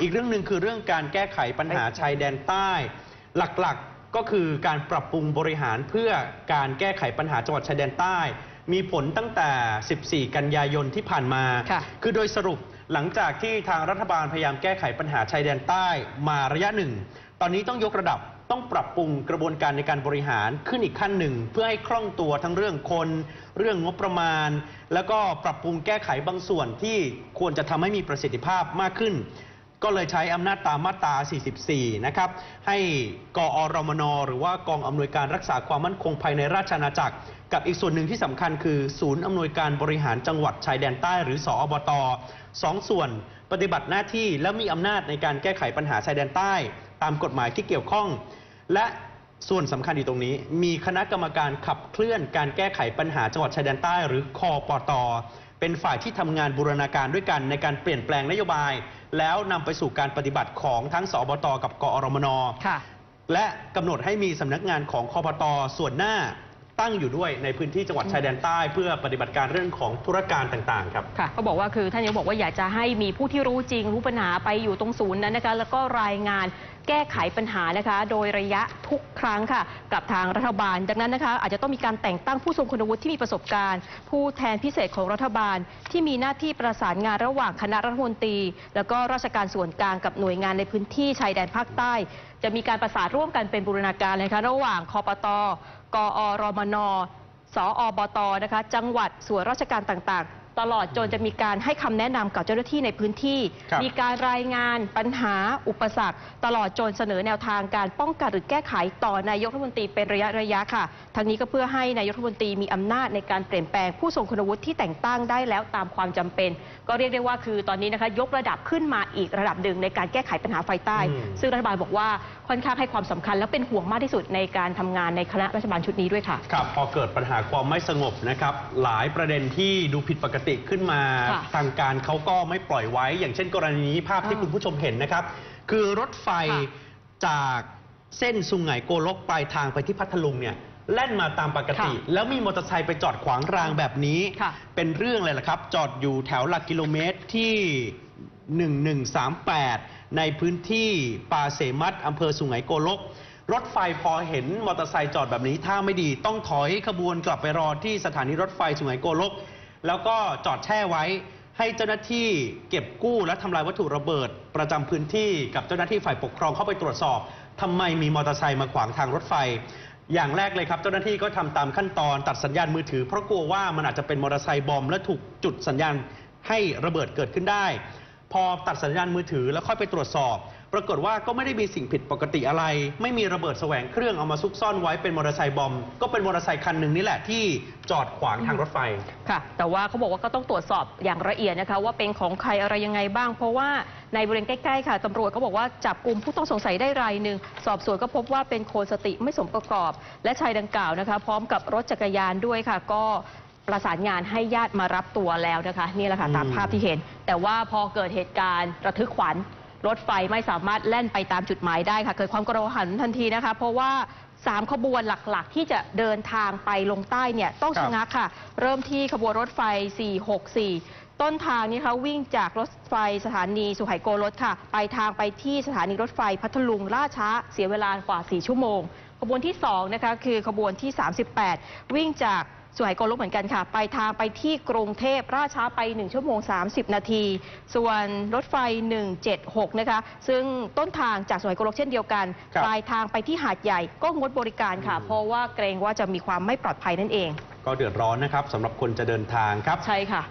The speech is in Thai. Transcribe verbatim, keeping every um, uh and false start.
อีกเรื่องหนึ่งคือเรื่องการแก้ไขปัญหาชายแดนใต้หลักๆก็คือการปรับปรุงบริหารเพื่อการแก้ไขปัญหาจังหวัดชายแดนใต้มีผลตั้งแต่สิบสี่กันยายนที่ผ่านมาคือโดยสรุปหลังจากที่ทางรัฐบาลพยายามแก้ไขปัญหาชายแดนใต้มาระยะหนึ่งตอนนี้ต้องยกระดับต้องปรับปรุงกระบวนการในการบริหารขึ้นอีกขั้นหนึ่งเพื่อให้คล่องตัวทั้งเรื่องคนเรื่องงบประมาณแล้วก็ปรับปรุงแก้ไขบางส่วนที่ควรจะทำให้มีประสิทธิภาพมากขึ้นก็เลยใช้อำนาจตามมาตราสี่สิบสี่นะครับให้กอรมนหรือว่ากองอำนวยการรักษาความมั่นคงภายในราชอาณาจักรกับอีกส่วนหนึ่งที่สำคัญคือศูนย์อำนวยการบริหารจังหวัดชายแดนใต้หรือสอบต.สองส่วนปฏิบัติหน้าที่และมีอำนาจในการแก้ไขปัญหาชายแดนใต้ตามกฎหมายที่เกี่ยวข้องและส่วนสำคัญอยู่ตรงนี้มีคณะกรรมการขับเคลื่อนการแก้ไขปัญหาจังหวัดชายแดนใต้หรือคปต.เป็นฝ่ายที่ทำงานบูรณาการด้วยกันในการเปลี่ยนแปลงนโยบายแล้วนำไปสู่การปฏิบัติของทั้งสอบต.กับกอรมน.และกำหนดให้มีสำนักงานของคปต.ส่วนหน้าตั้งอยู่ด้วยในพื้นที่จังหวัดชายแดนใต้เพื่อปฏิบัติการเรื่องของธุรการต่างๆครับค่ะเขาบอกว่าคือท่านยังบอกว่าอยากจะให้มีผู้ที่รู้จริงรู้ปัญหาไปอยู่ตรงศูนย์นั้นนะคะแล้วก็รายงานแก้ไขปัญหานะคะโดยระยะทุกครั้งค่ะกับทางรัฐบาลดังนั้นนะคะอาจจะต้องมีการแต่งตั้งผู้ทรงคุณวุฒิที่มีประสบการณ์ผู้แทนพิเศษของรัฐบาลที่มีหน้าที่ประสานงานระหว่างคณะรัฐมนตรีแล้วก็ราชการส่วนกลางกับหน่วยงานในพื้นที่ชายแดนภาคใต้จะมีการประสานร่วมกันเป็นบูรณาการนะคะระหว่างคปต.กอรมน.สอบต.นะคะจังหวัดส่วนราชการต่างๆตลอดจนจะมีการให้คำแนะนำกับเจ้าหน้าที่ในพื้นที่มีการรายงานปัญหาอุปสรรคตลอดจนเสนอแนวทางการป้องกันหรือแก้ไขต่อนายกรัฐมนตรีเป็นระยะระยะค่ะทั้งนี้ก็เพื่อให้นายกรัฐมนตรีมีอำนาจในการเปลี่ยนแปลงผู้ทรงคุณวุฒิที่แต่งตั้งได้แล้วตามความจำเป็นก็เรียกได้ว่าคือตอนนี้นะคะยกระดับขึ้นมาอีกระดับหนึ่งในการแก้ไขปัญหาไฟใต้ซึ่งรัฐบาลบอกว่าค่อนข้างให้ความสำคัญและเป็นห่วงมากที่สุดในการทำงานในคณะรัฐบาลชุดนี้ด้วยค่ะครับพอเกิดปัญหาความไม่สงบนะครับหลายประเด็นที่ดูผิดปกติขึ้นมาทางการเขาก็ไม่ปล่อยไว้อย่างเช่นกรณีนี้ภาพที่คุณผู้ชมเห็นนะครับคือรถไฟจากเส้นสุไหงโกลกปลายทางไปที่พัทลุงเนี่ยแล่นมาตามปกติแล้วมีมอเตอร์ไซค์ไปจอดขวางรางแบบนี้เป็นเรื่องเลยล่ะครับจอดอยู่แถวหลักกิโลเมตรที่หนึ่งพันหนึ่งร้อยสามสิบแปดในพื้นที่ป่าเสมัดอำเภอสุไหงโกลกรถไฟพอเห็นมอเตอร์ไซค์จอดแบบนี้ถ้าไม่ดีต้องถอยขบวนกลับไปรอที่สถานีรถไฟสุไหงโกลกแล้วก็จอดแช่ไว้ให้เจ้าหน้าที่เก็บกู้และทำลายวัตถุระเบิดประจำพื้นที่กับเจ้าหน้าที่ฝ่ายปกครองเข้าไปตรวจสอบทำไมมีมอเตอร์ไซค์มาขวางทางรถไฟอย่างแรกเลยครับเจ้าหน้าที่ก็ทำตามขั้นตอนตัดสัญญาณมือถือเพราะกลัวว่ามันอาจจะเป็นมอเตอร์ไซค์บอมและถูกจุดสัญญาณให้ระเบิดเกิดขึ้นได้พอตัดสัญญาณมือถือแล้วค่อยไปตรวจสอบปรากฏว่าก็ไม่ได้มีสิ่งผิดปกติอะไรไม่มีระเบิดแสวงเครื่องเอามาซุกซ่อนไว้เป็นมอเตอร์ไซค์บอมก็เป็นมอเตอร์ไซค์คันหนึ่งนี่แหละที่จอดขวางทางรถไฟค่ะแต่ว่าเขาบอกว่าก็ต้องตรวจสอบอย่างละเอียดนะคะว่าเป็นของใครอะไรยังไงบ้างเพราะว่าในบริเวณใกล้ๆค่ะตำรวจก็บอกว่าจับกลุ่มผู้ต้องสงสัยได้รายหนึ่งสอบสวนก็พบว่าเป็นคนสติไม่สมประกอบและชายดังกล่าวนะคะพร้อมกับรถจักรยานด้วยค่ะก็ประสานงานให้ญาติมารับตัวแล้วนะคะนี่แหละค่ะตามภาพที่เห็นแต่ว่าพอเกิดเหตุการณ์ระทึกขวัญรถไฟไม่สามารถแล่นไปตามจุดหมายได้ค่ะเกิดความกระหันทันทีนะคะเพราะว่าสามขบวนหลักๆที่จะเดินทางไปลงใต้เนี่ยต้องชะงักค่ะเริ่มที่ขบวนรถไฟสี่หกสี่ต้นทางนี้เขาวิ่งจากรถไฟสถานีสุไหงโกลกค่ะไปทางไปที่สถานีรถไฟพัทลุงล่าช้าเสียเวลากว่าสี่ชั่วโมงขบวนที่สองนะคะคือขบวนที่สามสิบแปดวิ่งจากสุไหงโกลกเหมือนกันค่ะไปทางไปที่กรุงเทพราช้าไปหนึ่งชั่วโมงสามสิบนาทีส่วนรถไฟหนึ่งเจ็ดหกนะคะซึ่งต้นทางจากสุไหงโกลกเช่นเดียวกันปลายทางไปที่หาดใหญ่ก็งดบริการค่ะเพราะว่าเกรงว่าจะมีความไม่ปลอดภัยนั่นเองก็เดือดร้อนนะครับสำหรับคนจะเดินทางครับใช่ค่ะ